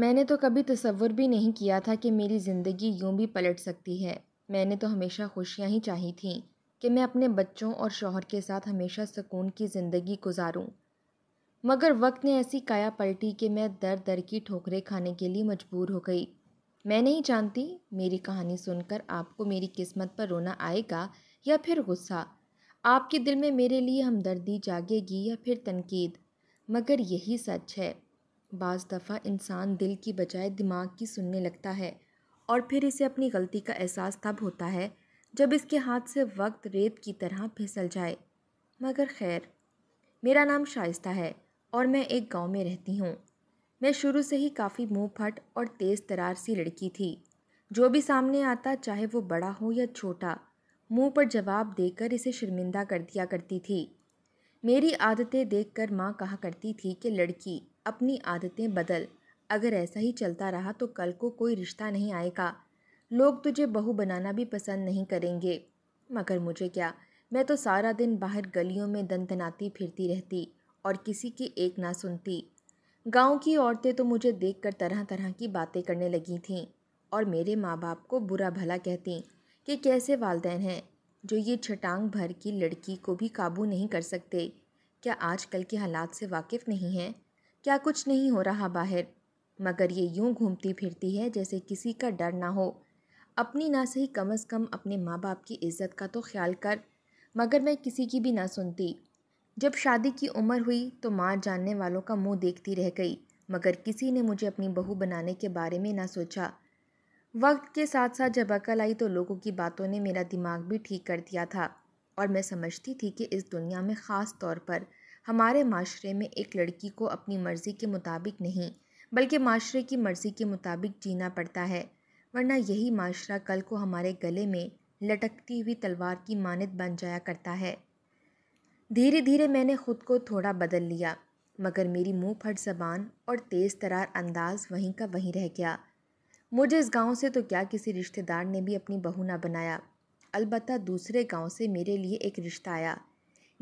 मैंने तो कभी तसव्वुर भी नहीं किया था कि मेरी ज़िंदगी यूं भी पलट सकती है। मैंने तो हमेशा खुशियां ही चाही थीं कि मैं अपने बच्चों और शौहर के साथ हमेशा सुकून की ज़िंदगी गुजारूं। मगर वक्त ने ऐसी काया पलटी कि मैं दर दर की ठोकरें खाने के लिए मजबूर हो गई। मैं नहीं जानती मेरी कहानी सुनकर आपको मेरी किस्मत पर रोना आएगा या फिर गुस्सा, आपके दिल में मेरे लिए हमदर्दी जागेगी या फिर तनकीद, मगर यही सच है। बाज़ दफ़ा इंसान दिल की बजाय दिमाग की सुनने लगता है और फिर इसे अपनी गलती का एहसास तब होता है जब इसके हाथ से वक्त रेत की तरह फिसल जाए। मगर खैर, मेरा नाम शाइस्ता है और मैं एक गांव में रहती हूँ। मैं शुरू से ही काफ़ी मुँह फट और तेज़ तरार सी लड़की थी। जो भी सामने आता, चाहे वो बड़ा हो या छोटा, मुँह पर जवाब देकर इसे शर्मिंदा कर दिया करती थी। मेरी आदतें देखकर माँ कहा करती थी कि लड़की अपनी आदतें बदल, अगर ऐसा ही चलता रहा तो कल को कोई रिश्ता नहीं आएगा, लोग तुझे बहू बनाना भी पसंद नहीं करेंगे। मगर मुझे क्या, मैं तो सारा दिन बाहर गलियों में दनदनाती फिरती रहती और किसी की एक ना सुनती। गांव की औरतें तो मुझे देखकर तरह तरह की बातें करने लगी थीं और मेरे माँ बाप को बुरा भला कहती कि कैसे वालदैन हैं जो ये छटांग भर की लड़की को भी काबू नहीं कर सकते। क्या आजकल के हालात से वाकिफ़ नहीं हैं? क्या कुछ नहीं हो रहा बाहर? मगर ये यूं घूमती फिरती है जैसे किसी का डर ना हो। अपनी ना सही, कम से कम अपने माँ बाप की इज़्ज़त का तो ख्याल कर। मगर मैं किसी की भी ना सुनती। जब शादी की उम्र हुई तो माँ जानने वालों का मुंह देखती रह गई, मगर किसी ने मुझे अपनी बहू बनाने के बारे में ना सोचा। वक्त के साथ साथ जब अकल आई तो लोगों की बातों ने मेरा दिमाग भी ठीक कर दिया था और मैं समझती थी कि इस दुनिया में ख़ास तौर पर हमारे माशरे में एक लड़की को अपनी मर्ज़ी के मुताबिक नहीं बल्कि माशरे की मर्ज़ी के मुताबिक जीना पड़ता है, वरना यही माशरा कल को हमारे गले में लटकती हुई तलवार की मानद बन जाया करता है। धीरे धीरे मैंने ख़ुद को थोड़ा बदल लिया, मगर मेरी मुँह फट ज़बान और तेज़ तरार अंदाज़ वहीं का वहीं रह गया। मुझे इस गांव से तो क्या किसी रिश्तेदार ने भी अपनी बहू ना बनाया। अलबत्ता दूसरे गांव से मेरे लिए एक रिश्ता आया।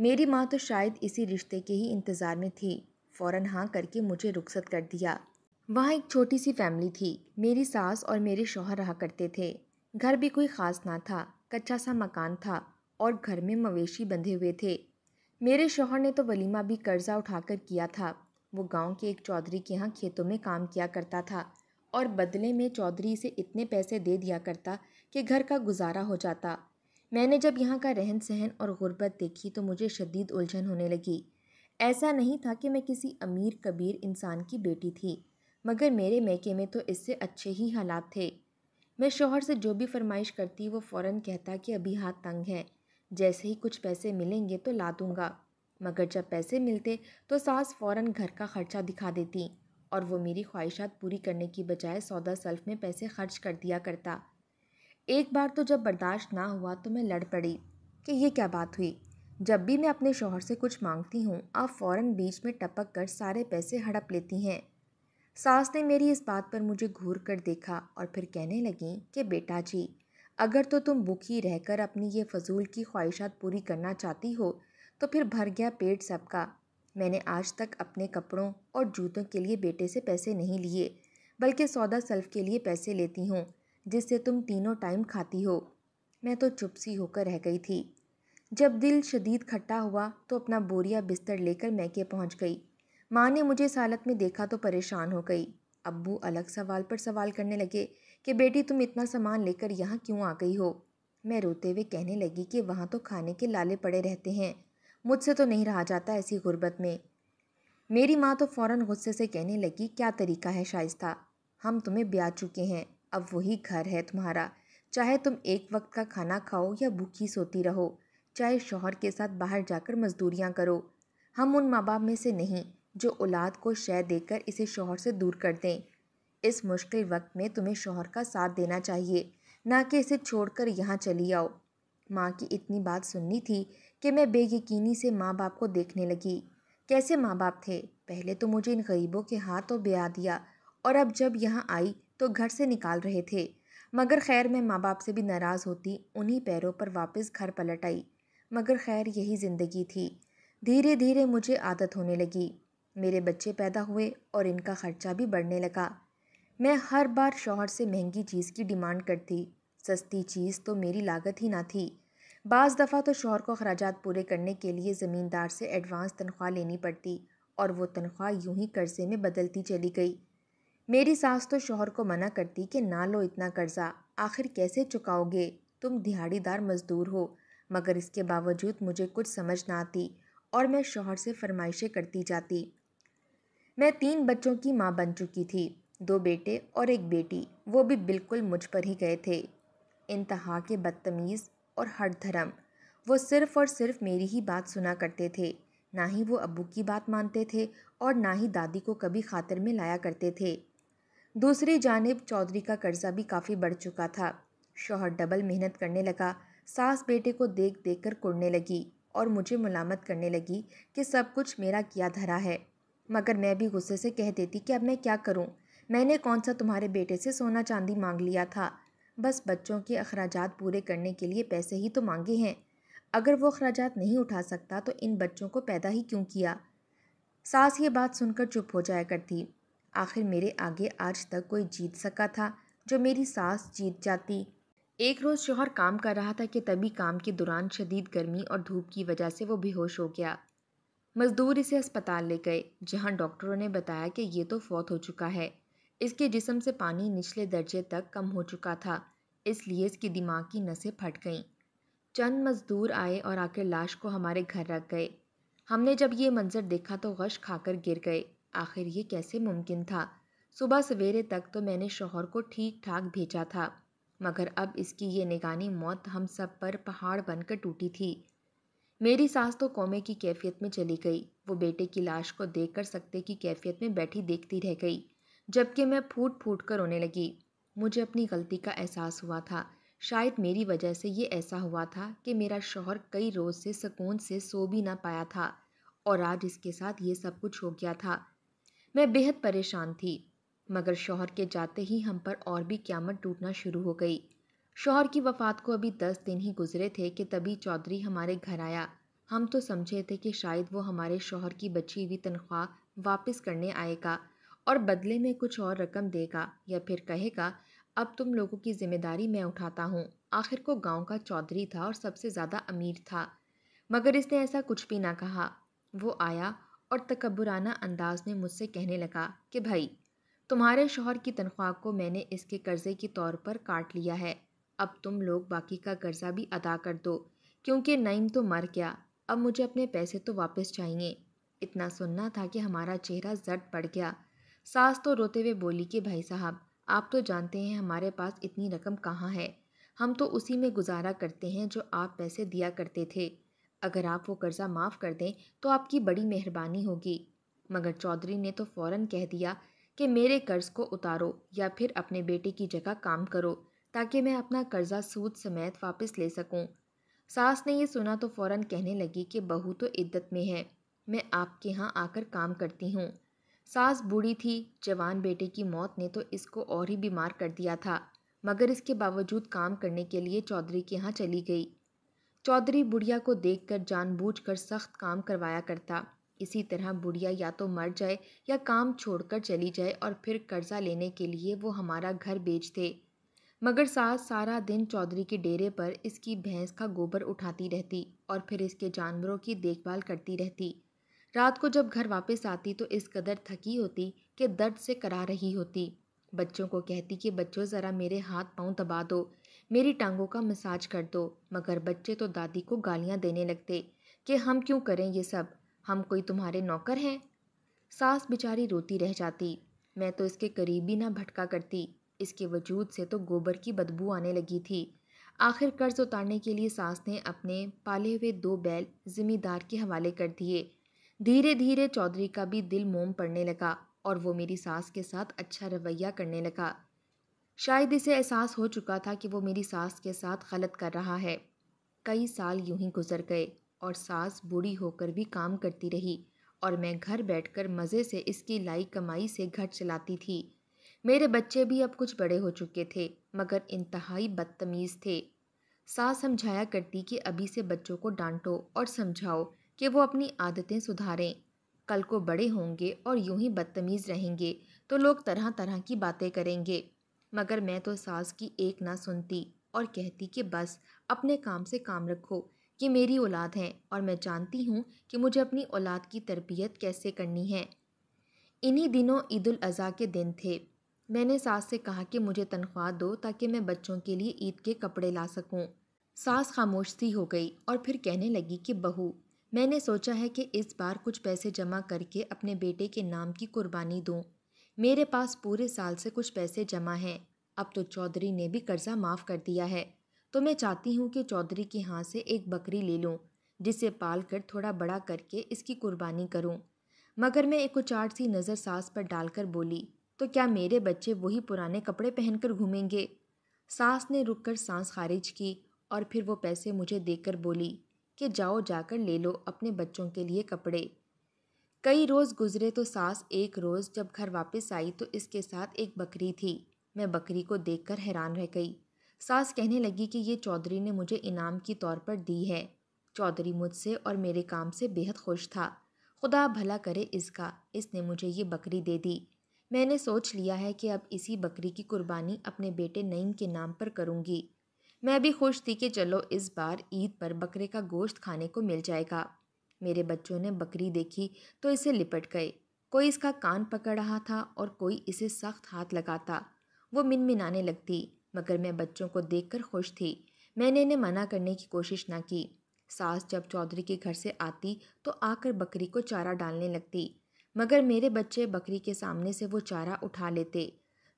मेरी माँ तो शायद इसी रिश्ते के ही इंतज़ार में थी। फ़ौरन हाँ करके मुझे रुखसत कर दिया। वहाँ एक छोटी सी फैमिली थी। मेरी सास और मेरे शौहर रहा करते थे। घर भी कोई ख़ास ना था, कच्चा सा मकान था और घर में मवेशी बंधे हुए थे। मेरे शौहर ने तो वलीमा भी कर्जा उठाकर किया था। वो गाँव के एक चौधरी के यहाँ खेतों में काम किया करता था और बदले में चौधरी से इतने पैसे दे दिया करता कि घर का गुजारा हो जाता। मैंने जब यहाँ का रहन सहन और गुर्बत देखी तो मुझे शदीद उलझन होने लगी। ऐसा नहीं था कि मैं किसी अमीर कबीर इंसान की बेटी थी, मगर मेरे मैके में तो इससे अच्छे ही हालात थे। मैं शौहर से जो भी फरमाइश करती वो फ़ौरन कहता कि अभी हाथ तंग है, जैसे ही कुछ पैसे मिलेंगे तो ला दूँगा। मगर जब पैसे मिलते तो सास फ़ौरन घर का खर्चा दिखा देती और वो मेरी ख्वाहिशात पूरी करने की बजाय सौदा सल्फ में पैसे खर्च कर दिया करता। एक बार तो जब बर्दाश्त ना हुआ तो मैं लड़ पड़ी कि ये क्या बात हुई, जब भी मैं अपने शौहर से कुछ मांगती हूँ आप फ़ौरन बीच में टपक कर सारे पैसे हड़प लेती हैं। सास ने मेरी इस बात पर मुझे घूर कर देखा और फिर कहने लगी कि बेटा जी, अगर तो तुम भूखी रहकर अपनी ये फजूल की ख्वाहिशात पूरी करना चाहती हो तो फिर भर गया पेट सबका। मैंने आज तक अपने कपड़ों और जूतों के लिए बेटे से पैसे नहीं लिए, बल्कि सौदा सल्फ के लिए पैसे लेती हूँ जिससे तुम तीनों टाइम खाती हो। मैं तो चुप सी होकर रह गई थी। जब दिल शदीद खट्टा हुआ तो अपना बोरिया बिस्तर लेकर मैके पहुँच गई। माँ ने मुझे इस हालत में देखा तो परेशान हो गई। अब्बू अलग सवाल पर सवाल करने लगे कि बेटी तुम इतना सामान लेकर यहाँ क्यों आ गई हो। मैं रोते हुए कहने लगी कि वहाँ तो खाने के लाले पड़े रहते हैं, मुझसे तो नहीं रहा जाता ऐसी गुर्बत में। मेरी माँ तो फ़ौरन गुस्से से कहने लगी, क्या तरीका है शाइस्ता, हम तुम्हें ब्याह चुके हैं, अब वही घर है तुम्हारा, चाहे तुम एक वक्त का खाना खाओ या भूखी सोती रहो, चाहे शौहर के साथ बाहर जाकर मजदूरियाँ करो। हम उन माँ बाप में से नहीं जो औलाद को शय देकर इसे शौहर से दूर कर दें। इस मुश्किल वक्त में तुम्हें शौहर का साथ देना चाहिए, ना कि इसे छोड़कर यहाँ चली आओ। माँ की इतनी बात सुननी थी कि मैं बेयकीनी से माँ बाप को देखने लगी। कैसे माँ बाप थे, पहले तो मुझे इन गरीबों के हाथों ब्याह दिया और अब जब यहाँ आई तो घर से निकाल रहे थे। मगर खैर, मैं माँ बाप से भी नाराज़ होती उन्हीं पैरों पर वापस घर पलट आई। मगर खैर, यही ज़िंदगी थी। धीरे धीरे मुझे आदत होने लगी। मेरे बच्चे पैदा हुए और इनका खर्चा भी बढ़ने लगा। मैं हर बार शौहर से महंगी चीज़ की डिमांड करती, सस्ती चीज़ तो मेरी लागत ही ना थी। बाज़ दफ़ा तो शौहर को खराजात पूरे करने के लिए ज़मींदार से एडवांस तनख्वाह लेनी पड़ती और वो तनख्वाह यूं ही कर्ज़े में बदलती चली गई। मेरी सास तो शौहर को मना करती कि ना लो इतना कर्ज़ा, आखिर कैसे चुकाओगे, तुम दिहाड़ीदार मज़दूर हो। मगर इसके बावजूद मुझे कुछ समझ ना आती और मैं शौहर से फरमाइशें करती जाती। मैं 3 बच्चों की माँ बन चुकी थी, 2 बेटे और 1 बेटी, वो भी बिल्कुल मुझ पर ही गए थे। इंतहा के बदतमीज़ और हर धर्म, वो सिर्फ़ और सिर्फ मेरी ही बात सुना करते थे। ना ही वो अब्बू की बात मानते थे और ना ही दादी को कभी खातिर में लाया करते थे। दूसरी जानिब चौधरी का कर्ज़ा भी काफ़ी बढ़ चुका था। शौहर डबल मेहनत करने लगा, सास बेटे को देख देख कर कुड़ने लगी और मुझे मुलामत करने लगी कि सब कुछ मेरा किया धरा है। मगर मैं भी गुस्से से कह देती कि अब मैं क्या करूं? मैंने कौन सा तुम्हारे बेटे से सोना चांदी मांग लिया था, बस बच्चों के अखराजात पूरे करने के लिए पैसे ही तो मांगे हैं। अगर वो अखराजात नहीं उठा सकता तो इन बच्चों को पैदा ही क्यों किया? सास ये बात सुनकर चुप हो जाया करती। आखिर मेरे आगे आज तक कोई जीत सका था जो मेरी सास जीत जाती। एक रोज़ शौहर काम कर रहा था कि तभी काम के दौरान शदीद गर्मी और धूप की वजह से वो बेहोश हो गया। मज़दूर इसे अस्पताल ले गए, जहां डॉक्टरों ने बताया कि ये तो फौत हो चुका है। इसके जिस्म से पानी निचले दर्जे तक कम हो चुका था, इसलिए इसके दिमाग की नसें फट गईं। चंद मज़दूर आए और आकर लाश को हमारे घर रख गए। हमने जब ये मंज़र देखा तो गश खाकर गिर गए। आखिर ये कैसे मुमकिन था? सुबह सवेरे तक तो मैंने शौहर को ठीक ठाक भेजा था, मगर अब इसकी ये निगानी मौत हम सब पर पहाड़ बनकर टूटी थी। मेरी सास तो कोमे की कैफियत में चली गई। वो बेटे की लाश को देखकर सकते की कैफियत में बैठी देखती रह गई, जबकि मैं फूट फूट कर रोने लगी। मुझे अपनी गलती का एहसास हुआ था। शायद मेरी वजह से ये ऐसा हुआ था कि मेरा शौहर कई रोज़ से सुकून से सो भी ना पाया था और आज इसके साथ ये सब कुछ हो गया था। मैं बेहद परेशान थी, मगर शौहर के जाते ही हम पर और भी क़यामत टूटना शुरू हो गई। शौहर की वफ़ात को अभी 10 दिन ही गुजरे थे कि तभी चौधरी हमारे घर आया। हम तो समझे थे कि शायद वो हमारे शौहर की बची हुई तनख्वाह वापस करने आएगा और बदले में कुछ और रकम देगा या फिर कहेगा अब तुम लोगों की जिम्मेदारी मैं उठाता हूँ। आखिर को गाँव का चौधरी था और सबसे ज़्यादा अमीर था, मगर इसने ऐसा कुछ भी ना कहा। वो आया और तकब्बुराना अंदाज में मुझसे कहने लगा कि भाई, तुम्हारे शौहर की तनख्वाह को मैंने इसके कर्ज़े के तौर पर काट लिया है, अब तुम लोग बाकी का कर्ज़ा भी अदा कर दो, क्योंकि नईम तो मर गया, अब मुझे अपने पैसे तो वापस चाहिए। इतना सुनना था कि हमारा चेहरा जट पड़ गया। सास तो रोते हुए बोली कि भाई साहब, आप तो जानते हैं हमारे पास इतनी रकम कहाँ है, हम तो उसी में गुजारा करते हैं जो आप पैसे दिया करते थे। अगर आप वो कर्ज़ा माफ़ कर दें तो आपकी बड़ी मेहरबानी होगी। मगर चौधरी ने तो फ़ौरन कह दिया कि मेरे कर्ज़ को उतारो या फिर अपने बेटे की जगह काम करो ताकि मैं अपना कर्ज़ा सूद समेत वापस ले सकूं। सास ने ये सुना तो फ़ौरन कहने लगी कि बहू तो इद्दत में है, मैं आपके यहाँ आकर काम करती हूँ। सास बूढ़ी थी, जवान बेटे की मौत ने तो इसको और ही बीमार कर दिया था, मगर इसके बावजूद काम करने के लिए चौधरी के यहाँ चली गई। चौधरी बुढ़िया को देखकर जानबूझकर सख्त काम करवाया करता। इसी तरह बुढ़िया या तो मर जाए या काम छोड़कर चली जाए और फिर कर्ज़ा लेने के लिए वो हमारा घर बेच दे। मगर सास सारा दिन चौधरी के डेरे पर इसकी भैंस का गोबर उठाती रहती और फिर इसके जानवरों की देखभाल करती रहती। रात को जब घर वापस आती तो इस कदर थकी होती कि दर्द से कराह रही होती। बच्चों को कहती कि बच्चों ज़रा मेरे हाथ पाँव दबा दो, मेरी टांगों का मसाज कर दो, मगर बच्चे तो दादी को गालियाँ देने लगते कि हम क्यों करें ये सब, हम कोई तुम्हारे नौकर हैं। सास बेचारी रोती रह जाती। मैं तो इसके करीब ही ना भटका करती। इसके वजूद से तो गोबर की बदबू आने लगी थी। आखिर कर्ज़ उतारने के लिए सास ने अपने पाले हुए 2 बैल ज़िम्मेदार के हवाले कर दिए। धीरे धीरे चौधरी का भी दिल मोम पड़ने लगा और वो मेरी सास के साथ अच्छा रवैया करने लगा। शायद इसे एहसास हो चुका था कि वो मेरी सास के साथ गलत कर रहा है। कई साल यूं ही गुजर गए और सास बूढ़ी होकर भी काम करती रही और मैं घर बैठकर मज़े से इसकी लाई कमाई से घर चलाती थी। मेरे बच्चे भी अब कुछ बड़े हो चुके थे, मगर इंतहाई बदतमीज़ थे। सास समझाया करती कि अभी से बच्चों को डांटो और समझाओ कि वो अपनी आदतें सुधारें, कल को बड़े होंगे और यूं ही बदतमीज़ रहेंगे तो लोग तरह तरह की बातें करेंगे। मगर मैं तो सास की एक ना सुनती और कहती कि बस अपने काम से काम रखो। ये मेरी औलाद हैं और मैं जानती हूँ कि मुझे अपनी औलाद की तरबियत कैसे करनी है। इन्हीं दिनों ईद उल अज़ा के दिन थे। मैंने सास से कहा कि मुझे तनख्वाह दो ताकि मैं बच्चों के लिए ईद के कपड़े ला सकूं। सास खामोश सी हो गई और फिर कहने लगी कि बहू, मैंने सोचा है कि इस बार कुछ पैसे जमा करके अपने बेटे के नाम की कुर्बानी दूँ। मेरे पास पूरे साल से कुछ पैसे जमा हैं। अब तो चौधरी ने भी कर्ज़ा माफ़ कर दिया है, तो मैं चाहती हूँ कि चौधरी के यहाँ से एक बकरी ले लूँ जिसे पाल कर थोड़ा बड़ा करके इसकी कुर्बानी करूँ। मगर मैं एक उचाट सी नज़र सास पर डालकर बोली, तो क्या मेरे बच्चे वही पुराने कपड़े पहनकर घूमेंगे? सास ने रुककर सांस खारिज की और फिर वो पैसे मुझे देकर बोली कि जाओ जाकर ले लो अपने बच्चों के लिए कपड़े। कई रोज़ गुजरे तो सास एक रोज़ जब घर वापस आई तो इसके साथ एक बकरी थी। मैं बकरी को देखकर हैरान रह गई। सास कहने लगी कि ये चौधरी ने मुझे इनाम के तौर पर दी है। चौधरी मुझसे और मेरे काम से बेहद खुश था। खुदा भला करे इसका, इसने मुझे ये बकरी दे दी। मैंने सोच लिया है कि अब इसी बकरी की कुर्बानी अपने बेटे नईम के नाम पर करूँगी। मैं भी खुश थी कि चलो इस बार ईद पर बकरे का गोश्त खाने को मिल जाएगा। मेरे बच्चों ने बकरी देखी तो इसे लिपट गए। कोई इसका कान पकड़ रहा था और कोई इसे सख्त हाथ लगाता। वो मिनमिनाने लगती, मगर मैं बच्चों को देखकर खुश थी। मैंने इन्हें मना करने की कोशिश ना की। सास जब चौधरी के घर से आती तो आकर बकरी को चारा डालने लगती, मगर मेरे बच्चे बकरी के सामने से वो चारा उठा लेते।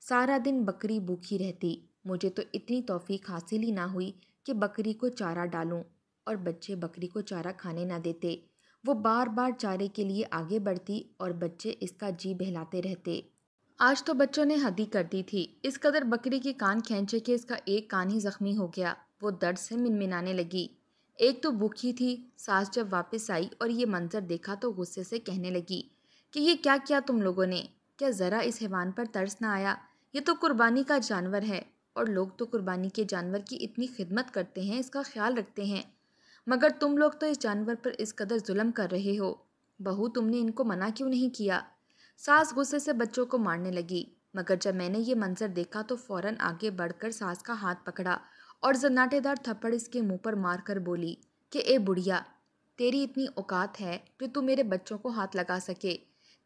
सारा दिन बकरी भूखी रहती। मुझे तो इतनी तौफीक हासिल ही ना हुई कि बकरी को चारा डालूं, और बच्चे बकरी को चारा खाने ना देते। वो बार बार चारे के लिए आगे बढ़ती और बच्चे इसका जी बहलाते रहते। आज तो बच्चों ने हद ही कर दी थी। इस कदर बकरी के कान खींचे कि इसका एक कान ही ज़ख्मी हो गया। वो दर्द से मिनमिनाने लगी। एक तो भूखी थी। सास जब वापस आई और ये मंजर देखा तो गुस्से से कहने लगी कि ये क्या किया तुम लोगों ने? क्या ज़रा इस हैवान पर तरस ना आया? ये तो कुर्बानी का जानवर है और लोग तो कुर्बानी के जानवर की इतनी खिदमत करते हैं, इसका ख्याल रखते हैं, मगर तुम लोग तो इस जानवर पर इस कदर जुल्म कर रहे हो। बहू, तुमने इनको मना क्यों नहीं किया? सास गुस्से से बच्चों को मारने लगी। मगर जब मैंने ये मंजर देखा तो फ़ौरन आगे बढ़कर सास का हाथ पकड़ा और जन्नाटेदार थप्पड़ इसके मुंह पर मारकर बोली कि ए बुढ़िया, तेरी इतनी औकात है कि तू मेरे बच्चों को हाथ लगा सके?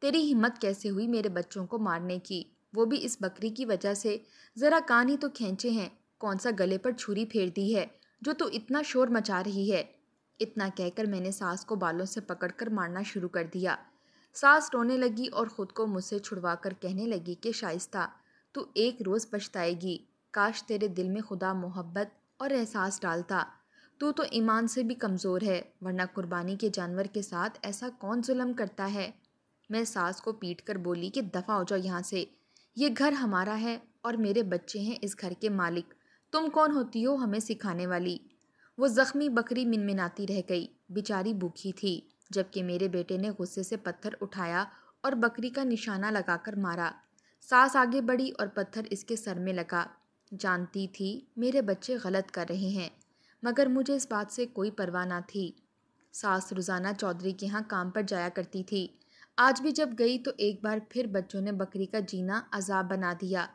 तेरी हिम्मत कैसे हुई मेरे बच्चों को मारने की, वो भी इस बकरी की वजह से? ज़रा कान ही तो खींचे हैं, कौन सा गले पर छुरी फेर दी है जो तू इतना शोर मचा रही है? इतना कहकर मैंने सास को बालों से पकड़कर मारना शुरू कर दिया। सास रोने लगी और ख़ुद को मुझसे छुड़वा कर कहने लगी कि शाइस्ता, तू एक रोज़ पछताएगी। काश तेरे दिल में खुदा मोहब्बत और एहसास डालता। तू तो ईमान से भी कमज़ोर है, वरना कुर्बानी के जानवर के साथ ऐसा कौन जुल्म करता है? मैं सास को पीट कर बोली कि दफ़ा हो जाओ यहाँ से। ये घर हमारा है और मेरे बच्चे हैं इस घर के मालिक। तुम कौन होती हो हमें सिखाने वाली? वो ज़ख्मी बकरी मिनमिनाती रह गई। बेचारी भूखी थी, जबकि मेरे बेटे ने गुस्से से पत्थर उठाया और बकरी का निशाना लगाकर मारा। सास आगे बढ़ी और पत्थर इसके सर में लगा। जानती थी मेरे बच्चे गलत कर रहे हैं, मगर मुझे इस बात से कोई परवाह ना थी। सास रोज़ाना चौधरी के यहाँ काम पर जाया करती थी। आज भी जब गई तो एक बार फिर बच्चों ने बकरी का जीना अजाब बना दिया।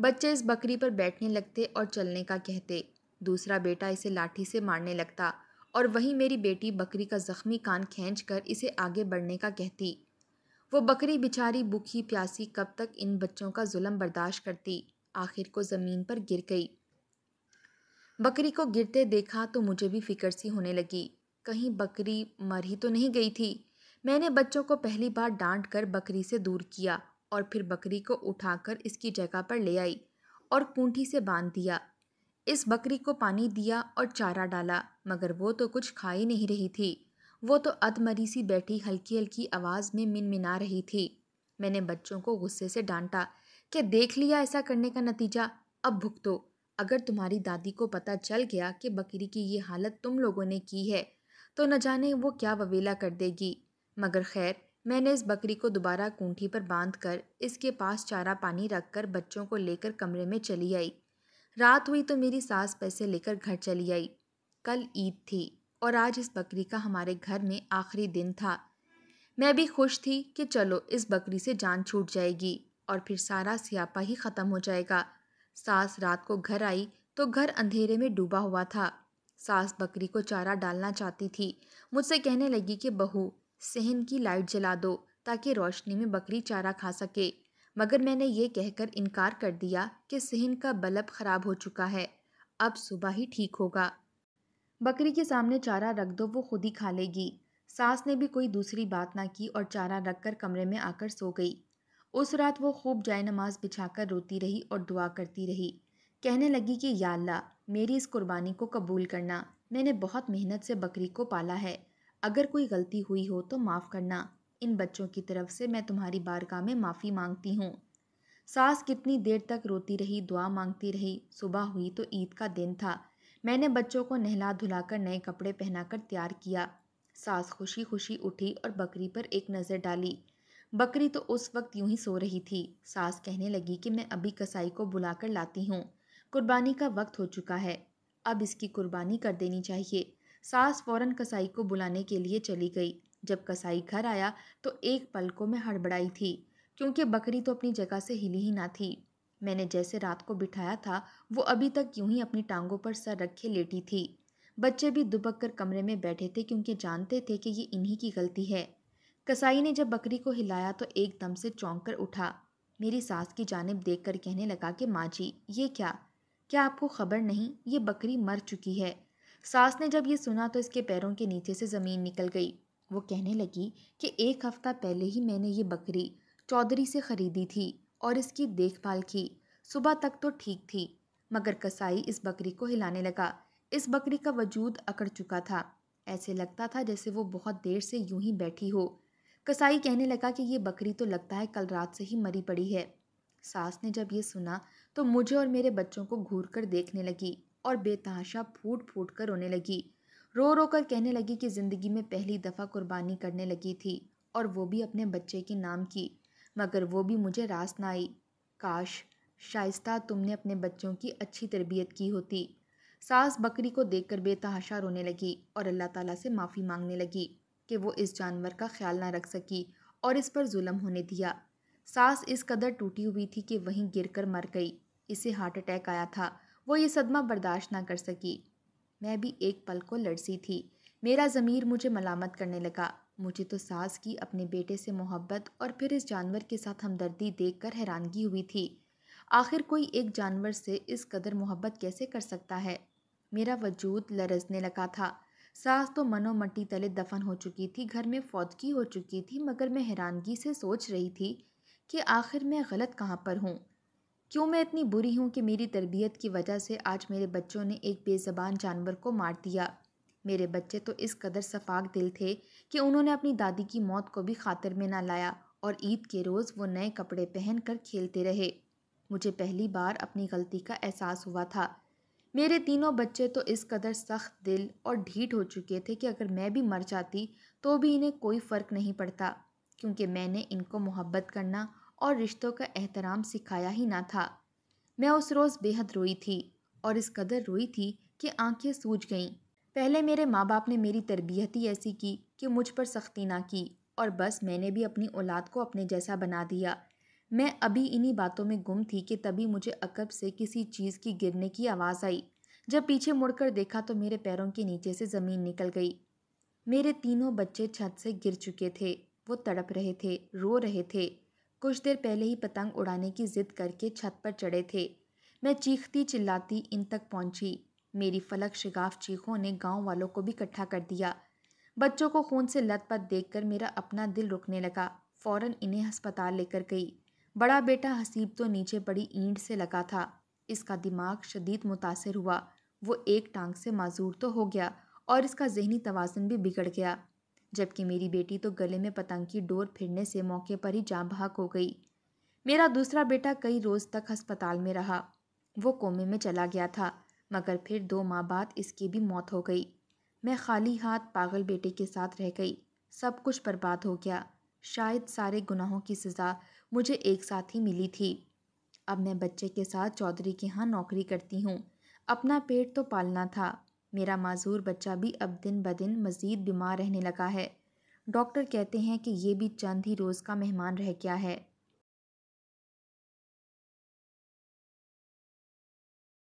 बच्चे इस बकरी पर बैठने लगते और चलने का कहते। दूसरा बेटा इसे लाठी से मारने लगता और वहीं मेरी बेटी बकरी का ज़ख्मी कान खींचकर इसे आगे बढ़ने का कहती। वो बकरी बेचारी भूखी प्यासी कब तक इन बच्चों का जुल्म बर्दाश्त करती? आखिर को ज़मीन पर गिर गई। बकरी को गिरते देखा तो मुझे भी फिक्र सी होने लगी, कहीं बकरी मर ही तो नहीं गई थी। मैंने बच्चों को पहली बार डांट कर बकरी से दूर किया और फिर बकरी को उठाकर इसकी जगह पर ले आई और पूंठी से बांध दिया। इस बकरी को पानी दिया और चारा डाला, मगर वो तो कुछ खा ही नहीं रही थी। वो तो अधमरी सी बैठी हल्की हल्की आवाज़ में मिनमिना रही थी। मैंने बच्चों को गुस्से से डांटा कि देख लिया ऐसा करने का नतीजा, अब भुगतो। अगर तुम्हारी दादी को पता चल गया कि बकरी की ये हालत तुम लोगों ने की है तो न जाने वो क्या ववेला कर देगी। मगर खैर, मैंने इस बकरी को दोबारा कूंठी पर बांधकर इसके पास चारा पानी रखकर बच्चों को लेकर कमरे में चली आई। रात हुई तो मेरी सास पैसे लेकर घर चली आई। कल ईद थी और आज इस बकरी का हमारे घर में आखिरी दिन था। मैं भी खुश थी कि चलो इस बकरी से जान छूट जाएगी। और फिर सारा स्यापा ही ख़त्म हो जाएगा। सास रात को घर आई तो घर अंधेरे में डूबा हुआ था। सास बकरी को चारा डालना चाहती थी। मुझसे कहने लगी कि बहू, सहन की लाइट जला दो ताकि रोशनी में बकरी चारा खा सके, मगर मैंने ये कहकर इनकार कर दिया कि सहन का बल्ब ख़राब हो चुका है, अब सुबह ही ठीक होगा। बकरी के सामने चारा रख दो, वो खुद ही खा लेगी। सास ने भी कोई दूसरी बात ना की और चारा रखकर कमरे में आकर सो गई। उस रात वो खूब जाय नमाज बिछाकर रोती रही और दुआ करती रही। कहने लगी कि या अल्लाह, मेरी इस कुर्बानी को कबूल करना, मैंने बहुत मेहनत से बकरी को पाला है, अगर कोई गलती हुई हो तो माफ़ करना। इन बच्चों की तरफ से मैं तुम्हारी बारगाह में माफ़ी मांगती हूँ। सास कितनी देर तक रोती रही, दुआ मांगती रही। सुबह हुई तो ईद का दिन था। मैंने बच्चों को नहला धुलाकर नए कपड़े पहनाकर तैयार किया। सास खुशी खुशी उठी और बकरी पर एक नज़र डाली। बकरी तो उस वक्त यूं ही सो रही थी। सास कहने लगी कि मैं अभी कसाई को बुलाकर लाती हूँ, कुर्बानी का वक्त हो चुका है, अब इसकी कुर्बानी कर देनी चाहिए। सास फौरन कसाई को बुलाने के लिए चली गई। जब कसाई घर आया तो एक पल को मैं हड़बड़ाई थी, क्योंकि बकरी तो अपनी जगह से हिली ही ना थी। मैंने जैसे रात को बिठाया था, वो अभी तक यूं ही अपनी टांगों पर सर रखे लेटी थी। बच्चे भी दुबक कर कमरे में बैठे थे, क्योंकि जानते थे कि ये इन्हीं की गलती है। कसाई ने जब बकरी को हिलाया तो एकदम से चौंक कर उठा। मेरी सास की जानिब देख कर कहने लगा कि माँ जी, ये क्या आपको खबर नहीं, ये बकरी मर चुकी है। सास ने जब ये सुना तो इसके पैरों के नीचे से ज़मीन निकल गई। वो कहने लगी कि 1 हफ्ता पहले ही मैंने ये बकरी चौधरी से ख़रीदी थी और इसकी देखभाल की। सुबह तक तो ठीक थी, मगर कसाई इस बकरी को हिलाने लगा। इस बकरी का वजूद अकड़ चुका था, ऐसे लगता था जैसे वो बहुत देर से यूं ही बैठी हो। कसाई कहने लगा कि ये बकरी तो लगता है कल रात से ही मरी पड़ी है। सास ने जब ये सुना तो मुझे और मेरे बच्चों को घूर कर देखने लगी और बेतहाशा फूट फूट कर रोने लगी। रो रो कर कहने लगी कि ज़िंदगी में पहली दफ़ा कुर्बानी करने लगी थी, और वो भी अपने बच्चे के नाम की, मगर वो भी मुझे रास ना आई। काश शाइस्ता, तुमने अपने बच्चों की अच्छी तरबियत की होती। सास बकरी को देखकर बेतहाशा रोने लगी और अल्लाह ताला से माफ़ी मांगने लगी कि वो इस जानवर का ख्याल ना रख सकी और इस पर जुल्म होने दिया। सास इस कदर टूटी हुई थी कि वहीं गिरकर मर गई। इसे हार्ट अटैक आया था, वो ये सदमा बर्दाश्त ना कर सकी। मैं भी एक पल को लड़सी थी। मेरा ज़मीर मुझे मलामत करने लगा। मुझे तो सास की अपने बेटे से मोहब्बत और फिर इस जानवर के साथ हमदर्दी देखकर हैरानगी हुई थी। आखिर कोई एक जानवर से इस कदर मोहब्बत कैसे कर सकता है। मेरा वजूद लरजने लगा था। सास तो मनो मट्टी तले दफन हो चुकी थी, घर में फौतगी हो चुकी थी, मगर मैं हैरानगी से सोच रही थी कि आखिर मैं गलत कहाँ पर हूँ, क्यों मैं इतनी बुरी हूँ कि मेरी तरबियत की वजह से आज मेरे बच्चों ने एक बेज़बान जानवर को मार दिया। मेरे बच्चे तो इस कदर सफाक दिल थे कि उन्होंने अपनी दादी की मौत को भी खातिर में ना लाया, और ईद के रोज़ वो नए कपड़े पहन कर खेलते रहे। मुझे पहली बार अपनी गलती का एहसास हुआ था। मेरे तीनों बच्चे तो इस कदर सख्त दिल और ढीठ हो चुके थे कि अगर मैं भी मर जाती तो भी इन्हें कोई फ़र्क नहीं पड़ता, क्योंकि मैंने इनको मोहब्बत करना और रिश्तों का एहतराम सिखाया ही ना था। मैं उस रोज़ बेहद रोई थी, और इस कदर रोई थी कि आंखें सूज गईं। पहले मेरे माँ बाप ने मेरी तरबियत ही ऐसी की कि मुझ पर सख्ती ना की, और बस मैंने भी अपनी औलाद को अपने जैसा बना दिया। मैं अभी इन्हीं बातों में गुम थी कि तभी मुझे अकब से किसी चीज़ की गिरने की आवाज़ आई। जब पीछे मुड़कर देखा तो मेरे पैरों के नीचे से ज़मीन निकल गई। मेरे तीनों बच्चे छत से गिर चुके थे। वो तड़प रहे थे, रो रहे थे। कुछ देर पहले ही पतंग उड़ाने की ज़िद करके छत पर चढ़े थे। मैं चीखती चिल्लाती इन तक पहुंची। मेरी फलक शिगाफ चीखों ने गांव वालों को भी इकट्ठा कर दिया। बच्चों को खून से लथपथ देखकर मेरा अपना दिल रुकने लगा। फ़ौरन इन्हें अस्पताल लेकर गई। बड़ा बेटा हसीब तो नीचे बड़ी ईंट से लगा था। इसका दिमाग शदीद मुतासर हुआ। वो एक टांग से माजूर तो हो गया और इसका जहनी तवाज़ुन भी बिगड़ गया, जबकि मेरी बेटी तो गले में पतंग की डोर फिरने से मौके पर ही जान बहक हो गई। मेरा दूसरा बेटा कई रोज़ तक अस्पताल में रहा। वो कोमे में चला गया था, मगर फिर 2 माह बाद इसकी भी मौत हो गई। मैं खाली हाथ पागल बेटे के साथ रह गई। सब कुछ बर्बाद हो गया। शायद सारे गुनाहों की सज़ा मुझे एक साथ ही मिली थी। अब मैं बच्चे के साथ चौधरी के यहाँ नौकरी करती हूँ। अपना पेट तो पालना था। मेरा माजूर बच्चा भी अब दिन ब दिन मज़ीद बीमार रहने लगा है। डॉक्टर कहते हैं कि ये भी चंद ही रोज़ का मेहमान रह गया है।